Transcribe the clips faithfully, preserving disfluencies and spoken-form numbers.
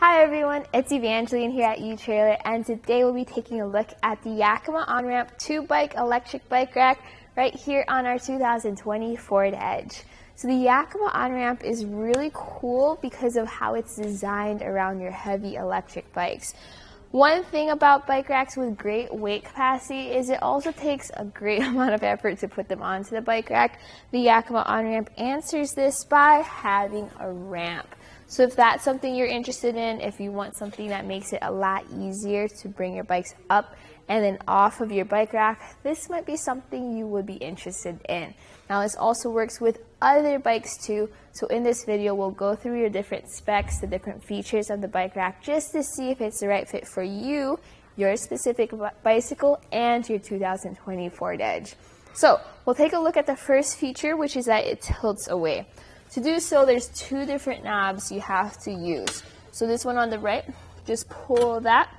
Hi everyone, it's Evangeline here at etrailer, and today we'll be taking a look at the Yakima OnRamp two bike electric bike rack right here on our two thousand twenty Ford Edge. So the Yakima OnRamp is really cool because of how it's designed around your heavy electric bikes. One thing about bike racks with great weight capacity is it also takes a great amount of effort to put them onto the bike rack. The Yakima OnRamp answers this by having a ramp. So if that's something you're interested in, if you want something that makes it a lot easier to bring your bikes up and then off of your bike rack, this might be something you would be interested in. Now this also works with other bikes too, so in this video we'll go through your different specs, the different features of the bike rack, just to see if it's the right fit for you, your specific bicycle, and your two thousand twenty Ford Edge. So we'll take a look at the first feature, which is that it tilts away. To do so, there's two different knobs you have to use. So this one on the right, just pull that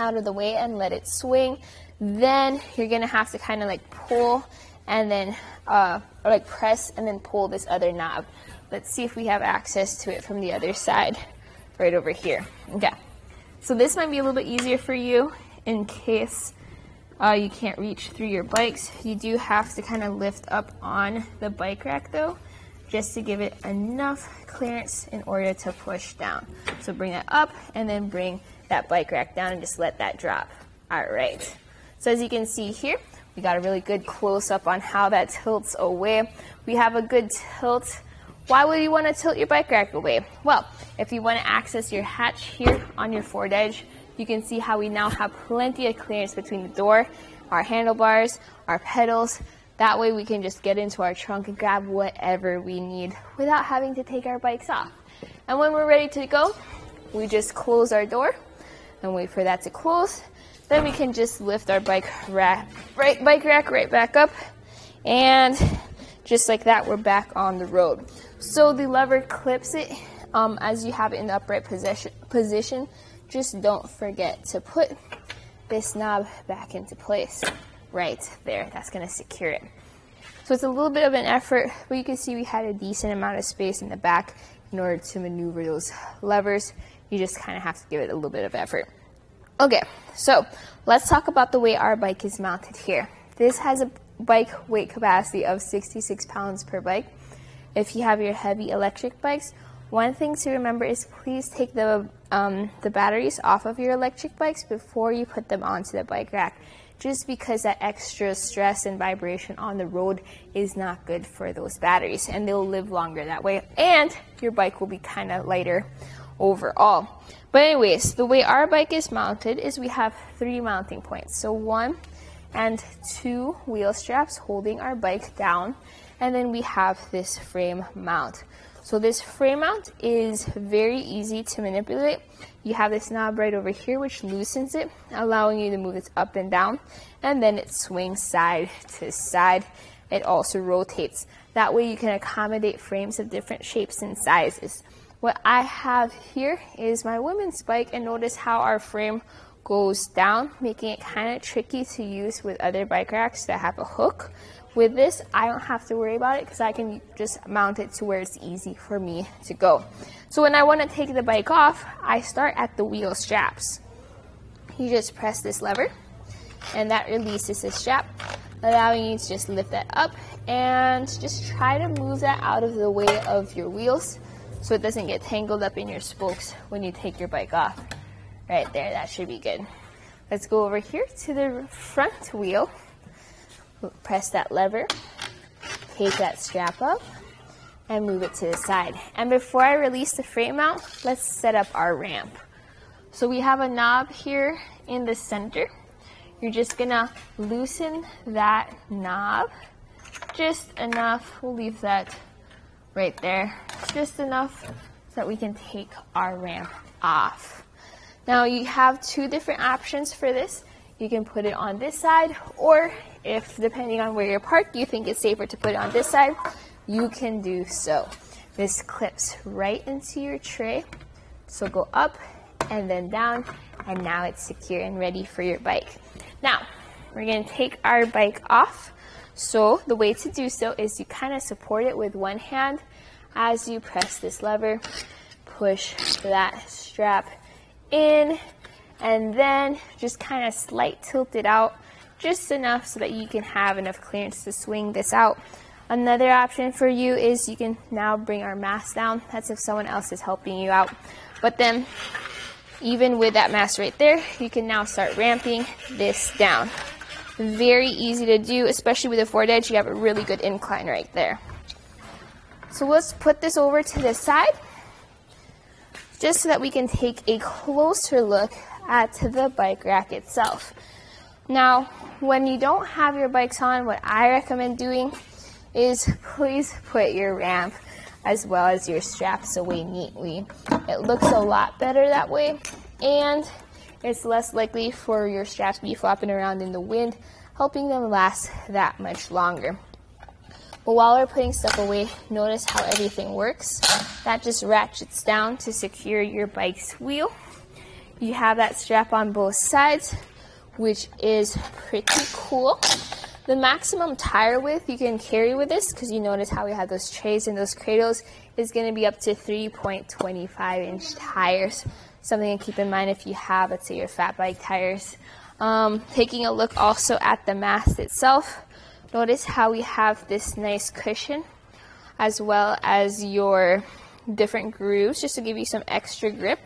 out of the way and let it swing. Then you're gonna have to kind of like pull and then, uh, or like press and then pull this other knob. Let's see if we have access to it from the other side, right over here. Okay, so this might be a little bit easier for you in case uh, you can't reach through your bikes. You do have to kind of lift up on the bike rack though, just to give it enough clearance in order to push down. So bring that up and then bring that bike rack down and just let that drop. All right. So as you can see here, we got a really good close up on how that tilts away. We have a good tilt. Why would you want to tilt your bike rack away? Well, if you want to access your hatch here on your Ford Edge, you can see how we now have plenty of clearance between the door, our handlebars, our pedals. That way we can just get into our trunk and grab whatever we need without having to take our bikes off. And when we're ready to go, we just close our door and wait for that to close. Then we can just lift our bike rack right, bike rack right back up, and just like that, we're back on the road. So the lever clips it um, as you have it in the upright position, position. Just don't forget to put this knob back into place. Right there, that's going to secure it. So it's a little bit of an effort, but you can see we had a decent amount of space in the back in order to maneuver those levers. You just kind of have to give it a little bit of effort. Okay, so let's talk about the way our bike is mounted here. This has a bike weight capacity of sixty-six pounds per bike. If you have your heavy electric bikes, one thing to remember is please take the, um, the batteries off of your electric bikes before you put them onto the bike rack, just because that extra stress and vibration on the road is not good for those batteries, and they'll live longer that way, and your bike will be kind of lighter overall. But anyways, the way our bike is mounted is we have three mounting points. So one and two wheel straps holding our bike down, and then we have this frame mount. So this frame mount is very easy to manipulate. You have this knob right over here which loosens it, allowing you to move it up and down, and then it swings side to side. It also rotates. That way you can accommodate frames of different shapes and sizes. What I have here is my women's bike, and notice how our frame goes down, making it kind of tricky to use with other bike racks that have a hook. With this, I don't have to worry about it because I can just mount it to where it's easy for me to go. So when I want to take the bike off, I start at the wheel straps. You just press this lever and that releases the strap, allowing you to just lift that up and just try to move that out of the way of your wheels so it doesn't get tangled up in your spokes when you take your bike off. Right there, that should be good. Let's go over here to the front wheel. Press that lever, take that strap up, and move it to the side. And before I release the frame mount, let's set up our ramp. So we have a knob here in the center. You're just gonna loosen that knob just enough. We'll leave that right there, just enough so that we can take our ramp off. Now you have two different options for this. You can put it on this side, or if depending on where you're parked, you think it's safer to put it on this side, you can do so. This clips right into your tray. So go up and then down, and now it's secure and ready for your bike. Now, we're gonna take our bike off. So the way to do so is you kind of support it with one hand as you press this lever, push that strap in, and then just kind of slight tilt it out just enough so that you can have enough clearance to swing this out. Another option for you is you can now bring our mass down. That's if someone else is helping you out. But then even with that mass right there, you can now start ramping this down. Very easy to do, especially with a Ford Edge. You have a really good incline right there. So let's put this over to the side just so that we can take a closer look at the bike rack itself. Now, when you don't have your bikes on, what I recommend doing is please put your ramp as well as your straps away neatly. It looks a lot better that way, and it's less likely for your straps to be flopping around in the wind, helping them last that much longer. But while we're putting stuff away, notice how everything works. That just ratchets down to secure your bike's wheel. You have that strap on both sides, which is pretty cool. The maximum tire width you can carry with this, because you notice how we have those trays and those cradles, is going to be up to three point two five inch tires. Something to keep in mind if you have, let's say, your fat bike tires. Um, taking a look also at the mast itself, notice how we have this nice cushion as well as your different grooves just to give you some extra grip.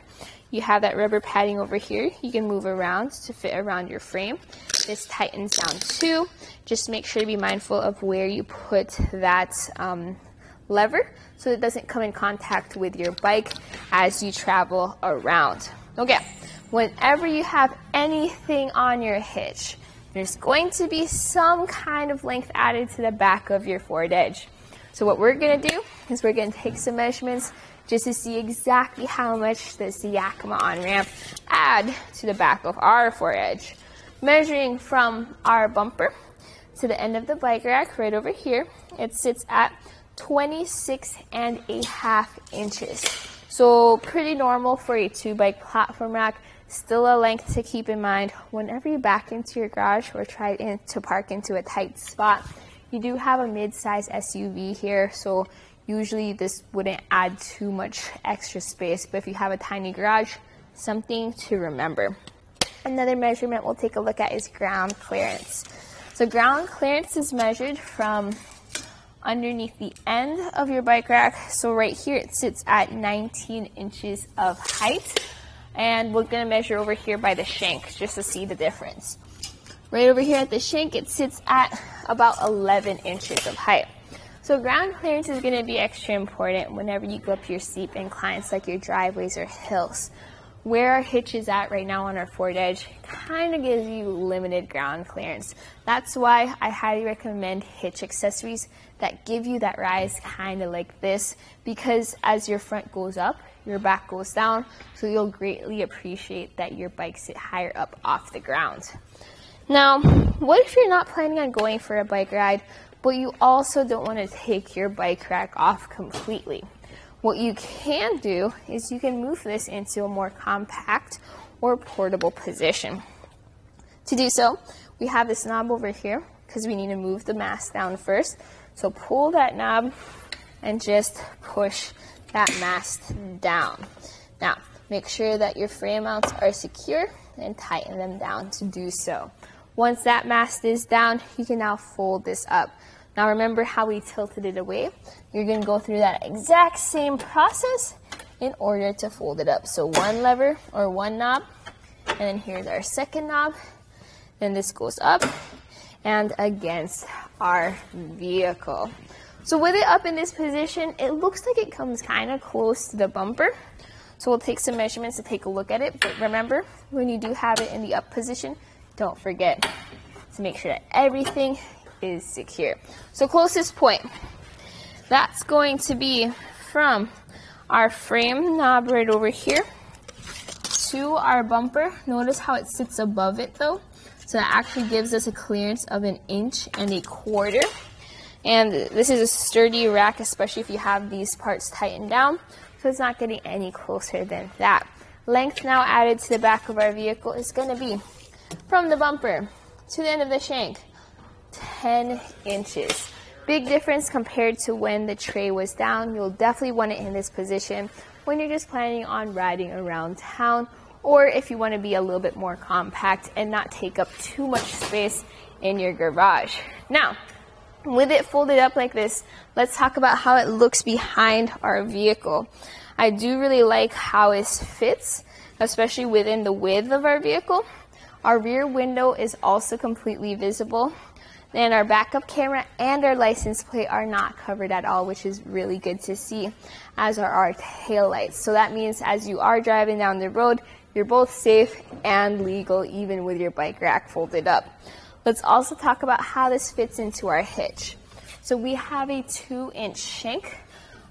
You have that rubber padding over here. You can move around to fit around your frame. This tightens down too. Just make sure to be mindful of where you put that um, lever so it doesn't come in contact with your bike as you travel around. Okay, whenever you have anything on your hitch, there's going to be some kind of length added to the back of your Ford Edge. So what we're going to do is we're going to take some measurements just to see exactly how much does the Yakima on-ramp add to the back of our Ford Edge. Measuring from our bumper to the end of the bike rack right over here, it sits at twenty-six and a half inches. So pretty normal for a two bike platform rack. Still a length to keep in mind whenever you back into your garage or try in to park into a tight spot. You do have a mid-size S U V here, so usually this wouldn't add too much extra space, but if you have a tiny garage, something to remember. Another measurement we'll take a look at is ground clearance. So ground clearance is measured from underneath the end of your bike rack. So right here it sits at nineteen inches of height, and we're going to measure over here by the shank just to see the difference. Right over here at the shank, it sits at about eleven inches of height. So ground clearance is going to be extra important whenever you go up your steep inclines like your driveways or hills. Where our hitch is at right now on our Ford Edge kind of gives you limited ground clearance. That's why I highly recommend hitch accessories that give you that rise kind of like this, because as your front goes up, your back goes down, so you'll greatly appreciate that your bike sit higher up off the ground. Now, what if you're not planning on going for a bike ride, but you also don't want to take your bike rack off completely? What you can do is you can move this into a more compact or portable position. To do so, we have this knob over here because we need to move the mast down first. So pull that knob and just push that mast down. Now, make sure that your frame mounts are secure and tighten them down to do so. Once that mast is down, you can now fold this up. Now remember how we tilted it away? You're going to go through that exact same process in order to fold it up. So one lever or one knob, and then here's our second knob. Then this goes up and against our vehicle. So with it up in this position, it looks like it comes kind of close to the bumper. So we'll take some measurements to take a look at it. But remember, when you do have it in the up position, don't forget to make sure that everything is secure. So closest point, that's going to be from our frame knob right over here to our bumper. Notice how it sits above it though. So that actually gives us a clearance of an inch and a quarter. And this is a sturdy rack, especially if you have these parts tightened down, so it's not getting any closer than that. Length now added to the back of our vehicle is going to be from the bumper to the end of the shank, ten inches. Big difference compared to when the tray was down. You'll definitely want it in this position when you're just planning on riding around town, or if you want to be a little bit more compact and not take up too much space in your garage. Now, with it folded up like this, let's talk about how it looks behind our vehicle. I do really like how it fits, especially within the width of our vehicle. Our rear window is also completely visible, and our backup camera and our license plate are not covered at all, which is really good to see, as are our taillights. So that means as you are driving down the road, you're both safe and legal, even with your bike rack folded up. Let's also talk about how this fits into our hitch. So we have a two inch shank,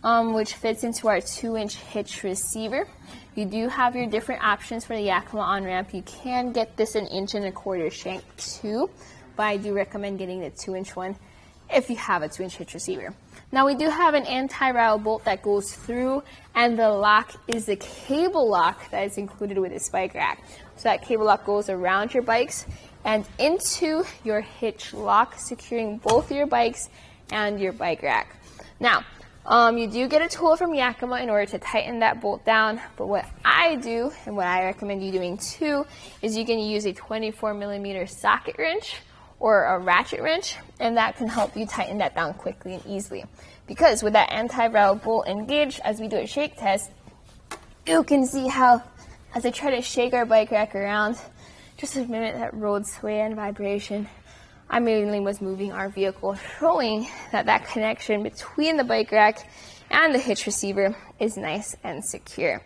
um, which fits into our two inch hitch receiver. You do have your different options for the Yakima OnRamp. You can get this an inch and a quarter shank too, but I do recommend getting the two inch one if you have a two inch hitch receiver. Now we do have an anti-rattle bolt that goes through, and the lock is the cable lock that is included with this bike rack. So that cable lock goes around your bikes and into your hitch lock, securing both your bikes and your bike rack. Now, um, you do get a tool from Yakima in order to tighten that bolt down, but what I do, and what I recommend you doing too, is you can use a twenty-four millimeter socket wrench or a ratchet wrench, and that can help you tighten that down quickly and easily. Because with that anti-rattle bolt engaged, as we do a shake test, you can see how, as I try to shake our bike rack around, just to mimic that road sway and vibration, I mainly was moving our vehicle, showing that that connection between the bike rack and the hitch receiver is nice and secure.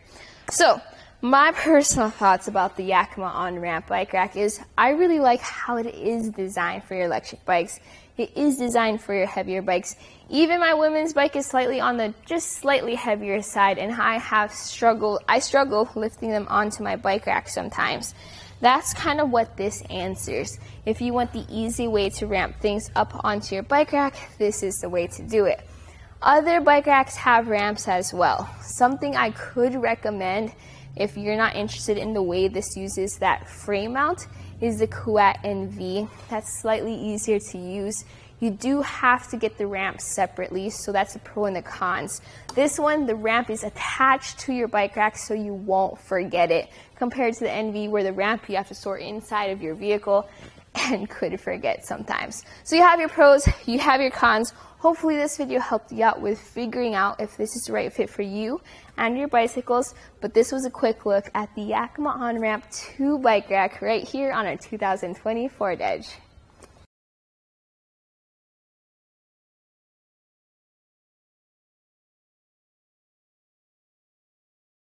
So, my personal thoughts about the Yakima OnRamp bike rack is I really like how it is designed for your electric bikes. It is designed for your heavier bikes. Even my women's bike is slightly on the just slightly heavier side, and I have struggled, I struggle lifting them onto my bike rack sometimes. That's kind of what this answers. If you want the easy way to ramp things up onto your bike rack, this is the way to do it. Other bike racks have ramps as well. Something I could recommend, if you're not interested in the way this uses that frame mount, is the Kuat N V. That's slightly easier to use. You do have to get the ramp separately, so that's the pro and the cons. This one, the ramp is attached to your bike rack, so you won't forget it, compared to the N V, where the ramp you have to store inside of your vehicle and could forget sometimes. So you have your pros, you have your cons. Hopefully this video helped you out with figuring out if this is the right fit for you and your bicycles, but this was a quick look at the Yakima OnRamp two bike rack right here on our two thousand twenty Ford Edge.